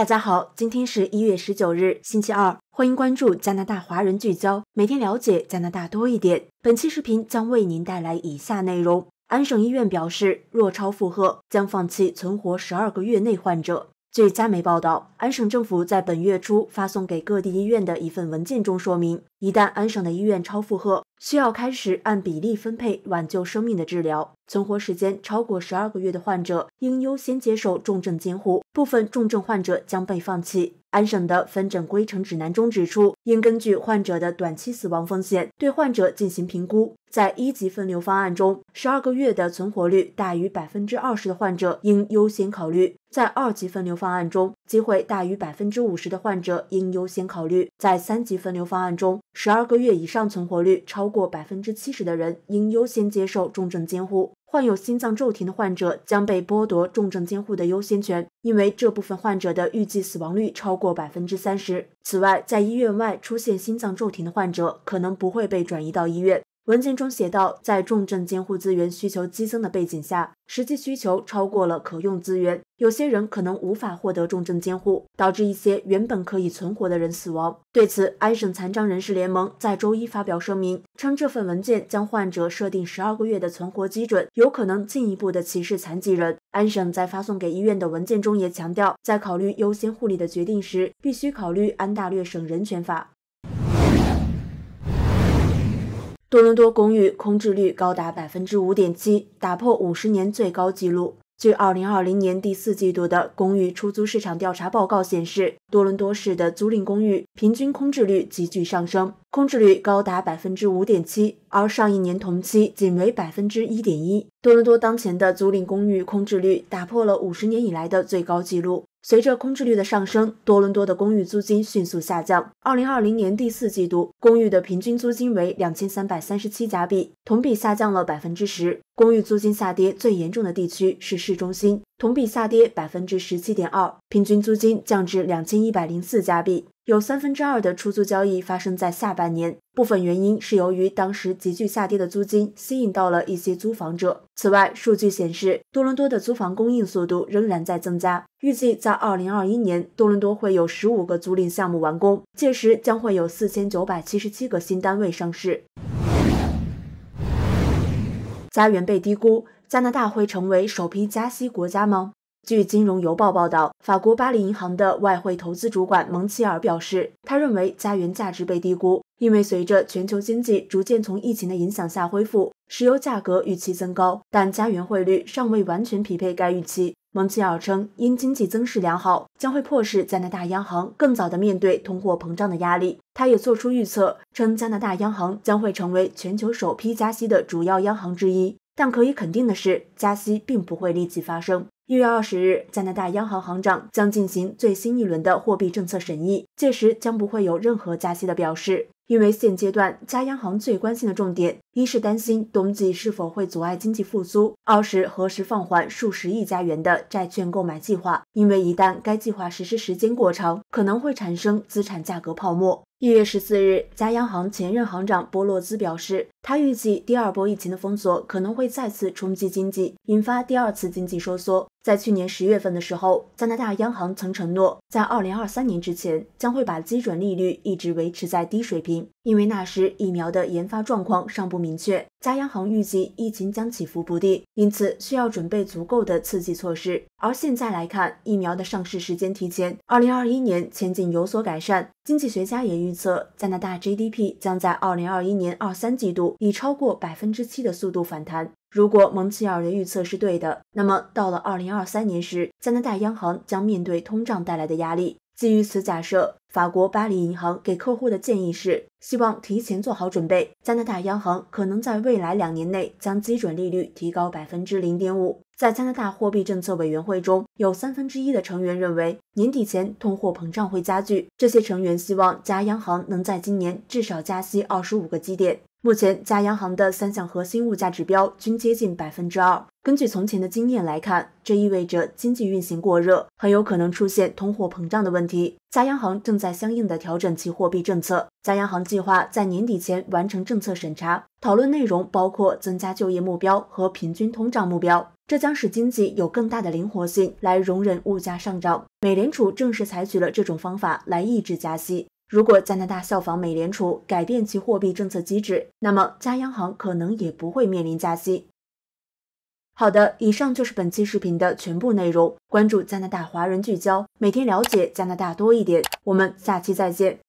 大家好，今天是1月19日，星期二，欢迎关注加拿大华人聚焦，每天了解加拿大多一点。本期视频将为您带来以下内容：安省医院表示，若超负荷，将放弃存活12个月内患者。据加媒报道，安省政府在本月初发送给各地医院的一份文件中说明，一旦安省的医院超负荷，需要开始按比例分配挽救生命的治疗。存活时间超过12个月的患者应优先接受重症监护，部分重症患者将被放弃。安省的分诊规程指南中指出，应根据患者的短期死亡风险对患者进行评估。在1级分流方案中，12个月的存活率大于 20% 的患者应优先考虑；在2级分流方案中，机会大于 50% 的患者应优先考虑；在3级分流方案中，12个月以上存活率超过 70% 的人应优先接受重症监护。患有心脏骤停的患者将被剥夺重症监护的优先权，因为这部分患者的预计死亡率超过 30%。此外，在医院外出现心脏骤停的患者可能不会被转移到医院。文件中写道，在重症监护资源需求激增的背景下，实际需求超过了可用资源，有些人可能无法获得重症监护，导致一些原本可以存活的人死亡。对此，安省残障人士联盟在周一发表声明，称这份文件将患者设定12个月的存活基准，有可能进一步的歧视残疾人。安省在发送给医院的文件中也强调，在考虑优先护理的决定时，必须考虑安大略省人权法。多伦多公寓空置率高达 5.7%， 打破50年最高纪录。据2020年第四季度的公寓出租市场调查报告显示，多伦多市的租赁公寓平均空置率急剧上升，空置率高达 5.7%， 而上一年同期仅为 1.1%。多伦多当前的租赁公寓空置率打破了50年以来的最高纪录。随着空置率的上升，多伦多的公寓租金迅速下降。2020年第四季度，公寓的平均租金为2337加币，同比下降了 10%。公寓租金下跌最严重的地区是市中心，同比下跌 17.2%， 平均租金降至2104加币。有2/3的出租交易发生在下半年，部分原因是由于当时急剧下跌的租金吸引到了一些租房者。此外，数据显示，多伦多的租房供应速度仍然在增加，预计在2021年，多伦多会有15个租赁项目完工，届时将会有4977个新单位上市。加元被低估，加拿大会成为首批加息国家吗？据《金融邮报》报道，法国巴黎银行的外汇投资主管蒙齐尔表示，他认为加元价值被低估，因为随着全球经济逐渐从疫情的影响下恢复，石油价格预期增高，但加元汇率尚未完全匹配该预期。蒙齐尔称，因经济增势良好，将会迫使加拿大央行更早地面对通货膨胀的压力。他也做出预测，称加拿大央行将会成为全球首批加息的主要央行之一。但可以肯定的是，加息并不会立即发生。1月20日，加拿大央行行长将进行最新一轮的货币政策审议，届时将不会有任何加息的表示。因为现阶段加央行最关心的重点，一是担心冬季是否会阻碍经济复苏，二是何时放缓数十亿加元的债券购买计划，因为一旦该计划实施时间过长，可能会产生资产价格泡沫。1月14日，加央行前任行长波洛兹表示，他预计第2波疫情的封锁可能会再次冲击经济，引发第2次经济收缩。在去年10月份的时候，加拿大央行曾承诺，在2023年之前将会把基准利率一直维持在低水平，因为那时疫苗的研发状况尚不明确，加央行预计疫情将起伏不定，因此需要准备足够的刺激措施。而现在来看，疫苗的上市时间提前，2021年前景有所改善。经济学家也预测，加拿大 GDP 将在2021年23季度以超过 7% 的速度反弹。如果蒙齐尔的预测是对的，那么到了2023年时，加拿大央行将面对通胀带来的压力。基于此假设，法国巴黎银行给客户的建议是，希望提前做好准备，加拿大央行可能在未来2年内将基准利率提高 0.5%。在加拿大货币政策委员会中，有1/3的成员认为年底前通货膨胀会加剧，这些成员希望加央行能在今年至少加息25个基点。目前加央行的3项核心物价指标均接近 2%，根据从前的经验来看，这意味着经济运行过热，很有可能出现通货膨胀的问题。加央行正在相应的调整其货币政策。加央行计划在年底前完成政策审查，讨论内容包括增加就业目标和平均通胀目标。这将使经济有更大的灵活性来容忍物价上涨。美联储正式采取了这种方法来抑制加息。 如果加拿大效仿美联储改变其货币政策机制，那么加央行可能也不会面临加息。好的，以上就是本期视频的全部内容。关注加拿大华人聚焦，每天了解加拿大多一点。我们下期再见。